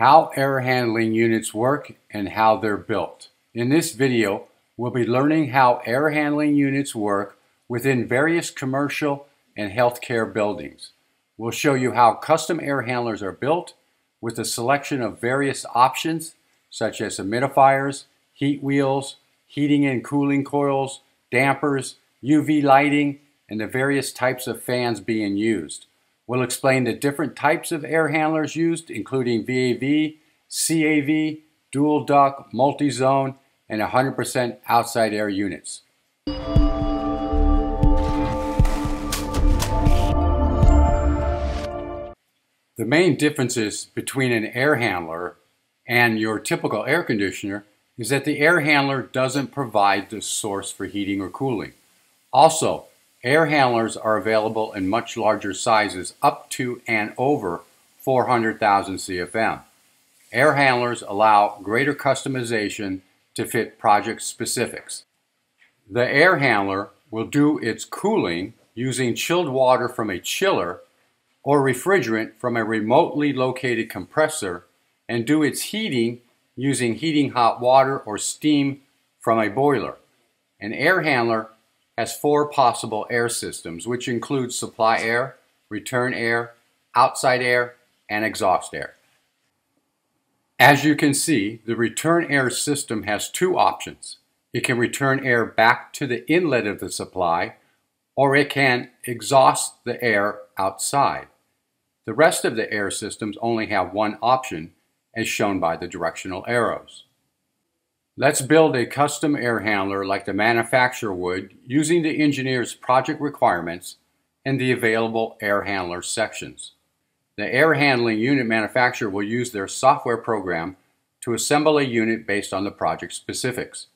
how air handling units work and how they're built. In this video, we'll be learning how air handling units work within various commercial and healthcare buildings. We'll show you how custom air handlers are built with a selection of various options such as humidifiers, heat wheels, heating and cooling coils, dampers, UV lighting, and the various types of fans being used. We'll explain the different types of air handlers used, including VAV, CAV, dual duct, multi-zone, and 100% outside air units. The main differences between an air handler and your typical air conditioner is that the air handler doesn't provide the source for heating or cooling. Also, air handlers are available in much larger sizes, up to and over 400,000 CFM. Air handlers allow greater customization to fit project specifics. The air handler will do its cooling using chilled water from a chiller or refrigerant from a remotely located compressor, and do its heating using heating hot water or steam from a boiler. An air handler has four possible air systems, which include supply air, return air, outside air, and exhaust air. As you can see, the return air system has two options. It can return air back to the inlet of the supply, or it can exhaust the air outside. The rest of the air systems only have one option, as shown by the directional arrows. Let's build a custom air handler like the manufacturer would, using the engineer's project requirements and the available air handler sections. The air handling unit manufacturer will use their software program to assemble a unit based on the project specifics.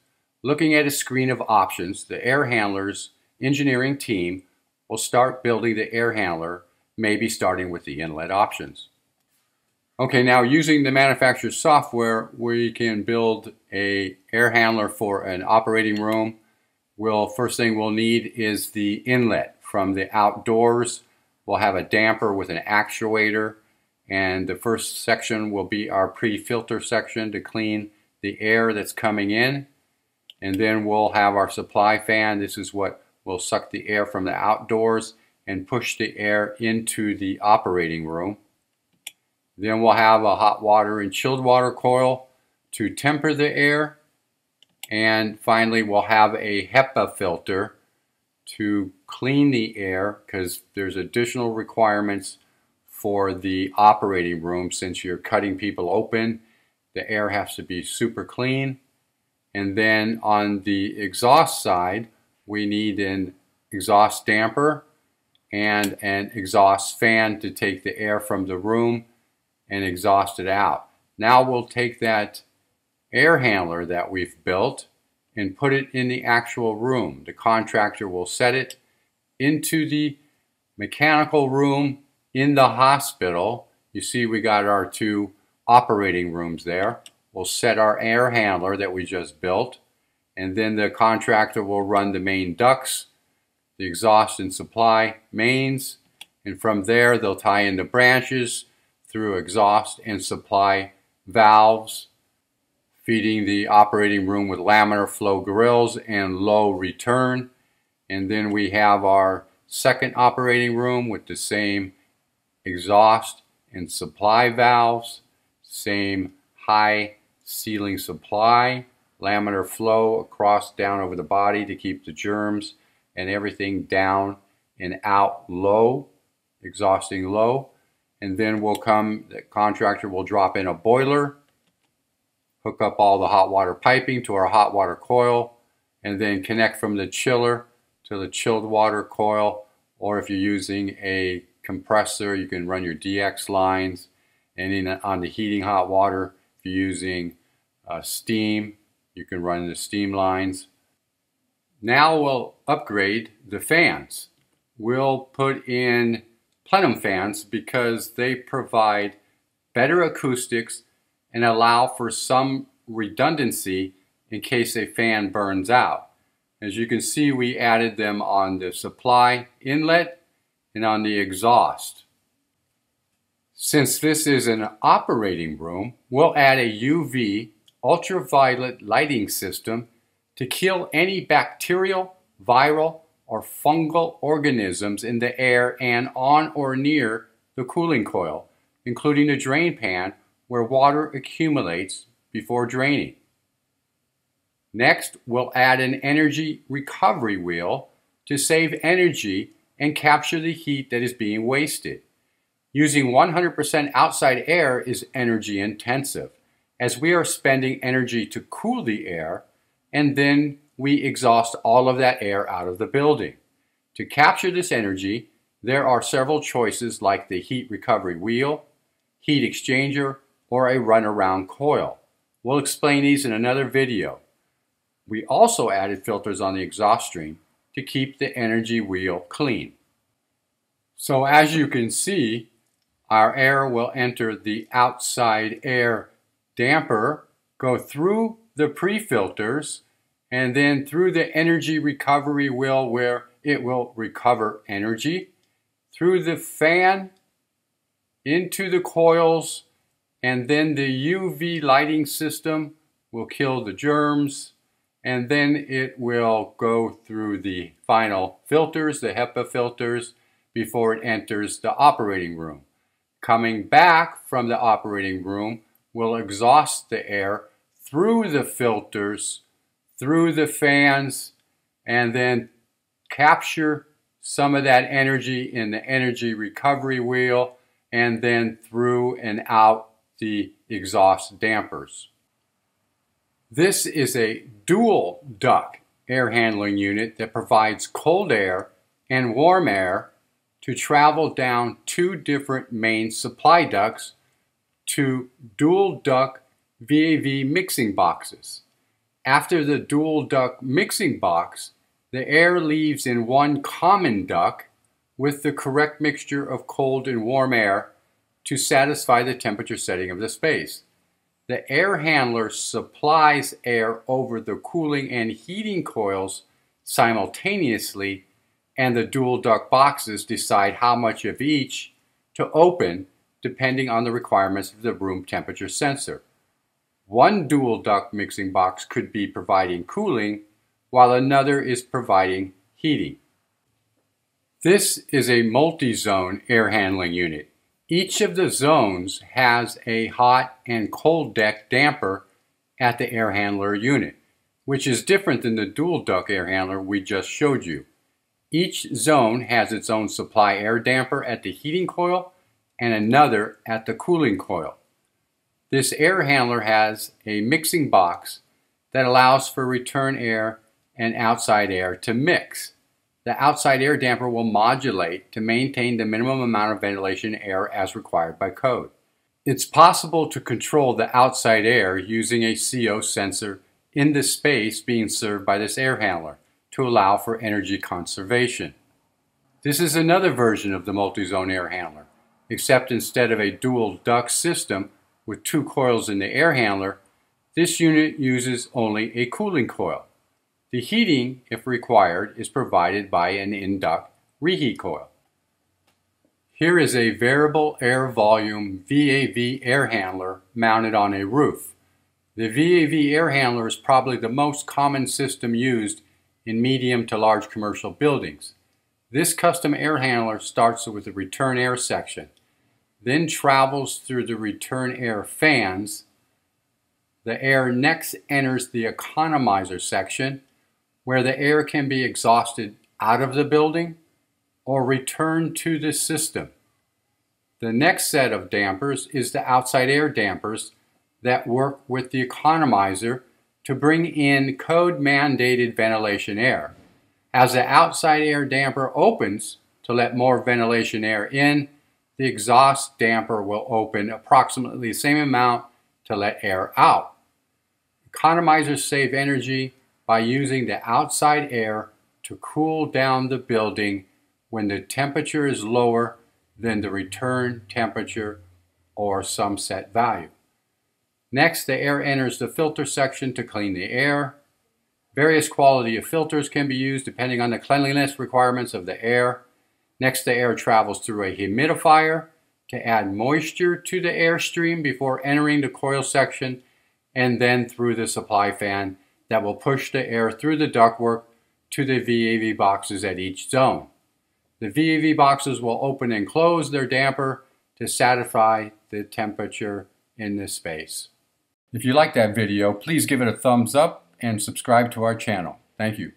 Looking at a screen of options, the air handler's engineering team will start building the air handler, maybe starting with the inlet options. Okay, now using the manufacturer's software, we can build an air handler for an operating room. First thing we'll need is the inlet. From the outdoors, we'll have a damper with an actuator, and the first section will be our pre-filter section to clean the air that's coming in. And then we'll have our supply fan. This is what will suck the air from the outdoors and push the air into the operating room. Then we'll have a hot water and chilled water coil to temper the air. And finally, we'll have a HEPA filter to clean the air, because there's additional requirements for the operating room. Since you're cutting people open, the air has to be super clean. And then on the exhaust side, we need an exhaust damper and an exhaust fan to take the air from the room and exhaust it out. Now we'll take that air handler that we've built and put it in the actual room. The contractor will set it into the mechanical room in the hospital. You see, we got our two operating rooms there. We'll set our air handler that we just built, and then the contractor will run the main ducts, the exhaust and supply mains, and from there they'll tie in the branches through exhaust and supply valves, feeding the operating room with laminar flow grills and low return. And then we have our second operating room with the same exhaust and supply valves, same high ceiling supply, laminar flow across down over the body to keep the germs and everything down and out low, exhausting low. And then the contractor will drop in a boiler, hook up all the hot water piping to our hot water coil, and then connect from the chiller to the chilled water coil. Or if you're using a compressor, you can run your DX lines. And on the heating hot water, if you're using steam, you can run the steam lines. Now we'll upgrade the fans. We'll put in plenum fans because they provide better acoustics and allow for some redundancy in case a fan burns out. As you can see, we added them on the supply inlet and on the exhaust. Since this is an operating room, we'll add a UV ultraviolet lighting system to kill any bacterial, viral, or fungal organisms in the air and on or near the cooling coil, including the drain pan where water accumulates before draining. Next, we'll add an energy recovery wheel to save energy and capture the heat that is being wasted. Using 100% outside air is energy intensive, as we are spending energy to cool the air, and then we exhaust all of that air out of the building. To capture this energy, there are several choices like the heat recovery wheel, heat exchanger, or a runaround coil. We'll explain these in another video. We also added filters on the exhaust stream to keep the energy wheel clean. So as you can see, our air will enter the outside air damper, go through the pre-filters, and then through the energy recovery wheel where it will recover energy, through the fan, into the coils, and then the UV lighting system will kill the germs, and then it will go through the final filters, the HEPA filters, before it enters the operating room. Coming back from the operating room, we'll exhaust the air through the filters, through the fans, and then capture some of that energy in the energy recovery wheel, and then through and out the exhaust dampers. This is a dual duct air handling unit that provides cold air and warm air to travel down two different main supply ducts to dual duct VAV mixing boxes. After the dual duct mixing box, the air leaves in one common duct with the correct mixture of cold and warm air to satisfy the temperature setting of the space. The air handler supplies air over the cooling and heating coils simultaneously, and the dual duct boxes decide how much of each to open depending on the requirements of the room temperature sensor. One dual duct mixing box could be providing cooling while another is providing heating. This is a multi-zone air handling unit. Each of the zones has a hot and cold deck damper at the air handler unit, which is different than the dual duct air handler we just showed you. Each zone has its own supply air damper at the heating coil and another at the cooling coil. This air handler has a mixing box that allows for return air and outside air to mix. The outside air damper will modulate to maintain the minimum amount of ventilation air as required by code. It's possible to control the outside air using a CO sensor in the space being served by this air handler to allow for energy conservation. This is another version of the multi-zone air handler, except instead of a dual duct system with two coils in the air handler, this unit uses only a cooling coil. The heating, if required, is provided by an in-duct reheat coil. Here is a variable air volume VAV air handler mounted on a roof. The VAV air handler is probably the most common system used in medium to large commercial buildings. This custom air handler starts with the return air section, then travels through the return air fans. The air next enters the economizer section, where the air can be exhausted out of the building or returned to the system. The next set of dampers is the outside air dampers that work with the economizer to bring in code-mandated ventilation air. As the outside air damper opens to let more ventilation air in, the exhaust damper will open approximately the same amount to let air out. Economizers save energy by using the outside air to cool down the building when the temperature is lower than the return temperature or some set value. Next, the air enters the filter section to clean the air. Various quality of filters can be used depending on the cleanliness requirements of the air. Next, the air travels through a humidifier to add moisture to the airstream before entering the coil section and then through the supply fan that will push the air through the ductwork to the VAV boxes at each zone. The VAV boxes will open and close their damper to satisfy the temperature in this space. If you like that video, please give it a thumbs up and subscribe to our channel. Thank you.